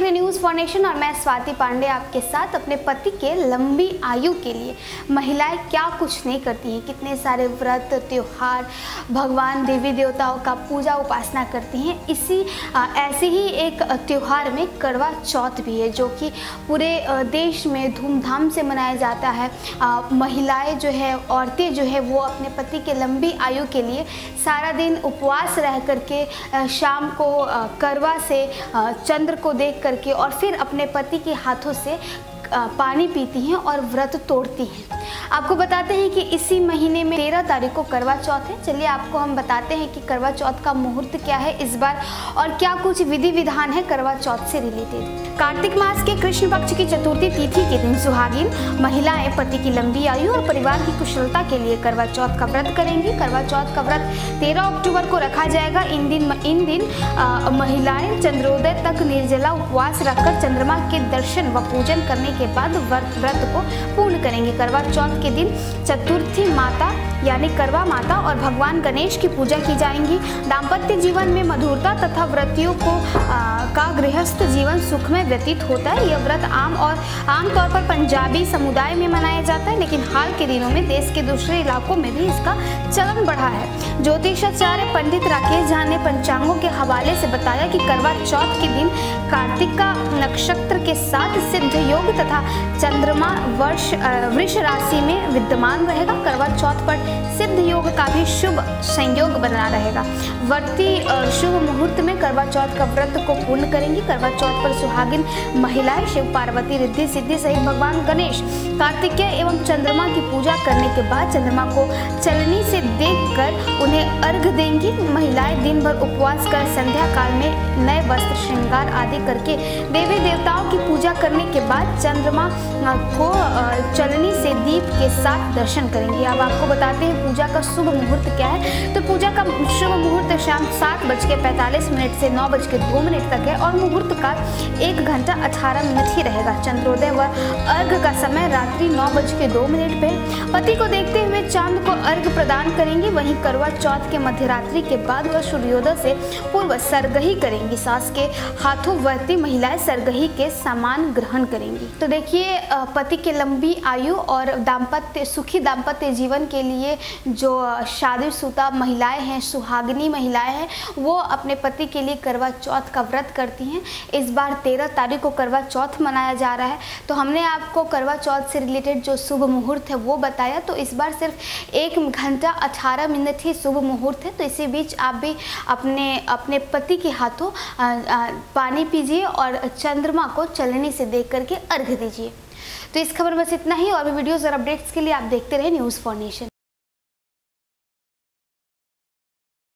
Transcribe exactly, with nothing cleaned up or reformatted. देख रहे news for nation और मैं स्वाति पांडे आपके साथ अपने पति के लंबी आयु के लिए महिलाएं क्या कुछ नहीं करती हैं, कितने सारे व्रत, त्योहार, भगवान देवी देवताओं का पूजा उपासना करती हैं। इसी ऐसे ही एक त्यौहार में करवा चौथ भी है जो कि पूरे देश में धूमधाम से मनाया जाता है। महिलाएँ जो है, औरतें जो है, वो अपने पति के लंबी आयु के लिए सारा दिन उपवास रह करके शाम को करवा से चंद्र को देख करके और फिर अपने पति के हाथों से पानी पीती हैं और व्रत तोड़ती हैं। आपको बताते हैं कि इसी महीने में तेरह तारीख को करवा चौथ है। चलिए आपको हम बताते हैं कि करवा चौथ का मुहूर्त क्या है इस बार और क्या कुछ विधि विधान है करवा चौथ से रिलेटेड। कार्तिक मास के कृष्ण पक्ष की चतुर्थी तिथि के दिन सुहागिन महिलाएं पति की लंबी आयु और परिवार की कुशलता के लिए करवा चौथ का व्रत करेंगी। करवा चौथ का व्रत तेरह अक्टूबर को रखा जाएगा। इन दिन इन दिन महिलाएं चंद्रोदय तक निर्जला उपवास रखकर चंद्रमा के दर्शन व पूजन करने के बाद व्रत व्रत को पूर्ण करेंगे। करवा चौथ के दिन चतुर्थी माता यानी करवा माता और भगवान गणेश की पूजा की जाएंगी। दाम्पत्य जीवन में मधुरता तथा व्रतियों को आ, का गृहस्थ जीवन सुखमय व्यतीत होता है। यह व्रत आम और आमतौर पर पंजाबी समुदाय में मनाया जाता है, लेकिन हाल के दिनों में देश के दूसरे इलाकों में भी इसका चलन बढ़ा है। ज्योतिषाचार्य पंडित राकेश झा ने पंचांगों के हवाले से बताया कि करवा चौथ के दिन कार्तिक का नक्षत्र के साथ सिद्ध योग तथा चंद्रमा वर्ष वृष राशि में विद्यमान रहेगा। करवा चौथ पर सिद्ध योग का भी शुभ संयोग बना रहेगा। वर्ती शुभ मुहूर्त में करवा चौथ का व्रत को पूर्ण करेंगी। करवा चौथ पर सुहागिन महिलाएं शिव पार्वती, रिद्धि सिद्धि सहित भगवान गणेश, कार्तिकेय एवं चंद्रमा की पूजा करने के बाद चंद्रमा को चलनी से देखकर उन्हें अर्घ्य देंगी। महिलाएं दिन भर उपवास कर संध्या काल में नए वस्त्र श्रृंगार आदि करके देवी देवताओं की पूजा करने के बाद चंद्रमा को चलनी से दीप के साथ दर्शन करेंगे। अब आपको बताते हैं पूजा का शुभ मुहूर्त क्या है। तो पूजा का शुभ मुहूर्त शाम सात बज के पैंतालीस मिनट से नौ बज के दो मिनट तक है और मुहूर्त का एक घंटा अठारह मिनट ही रहेगा। चंद्रोदय व अर्घ का समय रात्रि नौ बज के दो मिनट पर। पति को देखते हुए चांद को अर्घ प्रदान करेंगी। वहीं करवा चौथ के मध्यरात्रि के बाद वह सूर्योदय से पूर्व सरगही करेंगी। सास के हाथों व्रती महिलाएं सरगही के सामान ग्रहण करेंगी। तो देखिए, पति के लंबी आयु और दाम्पत्य सुखी दाम्पत्य जीवन के लिए जो शादीशुदा महिलाएं हैं, सुहागिनी महिलाएं हैं, वो अपने पति के लिए करवा चौथ का व्रत करती हैं। इस बार तेरह तारीख को करवा चौथ मनाया जा रहा है। तो हमने आपको करवा चौथ से रिलेटेड जो शुभ मुहूर्त है वो बताया। तो इस बार सिर्फ एक घंटा अठारह मिनट ही शुभ मुहूर्त है। तो इसी बीच आप भी अपने अपने पति के हाथों पानी पीजिए और चंद्रमा को चलने से देख करके अर्घ्य दीजिए। तो इस खबर में बस इतना ही। और भी वीडियोस और अपडेट्स के लिए आप देखते रहे न्यूज़ फॉर नेशन।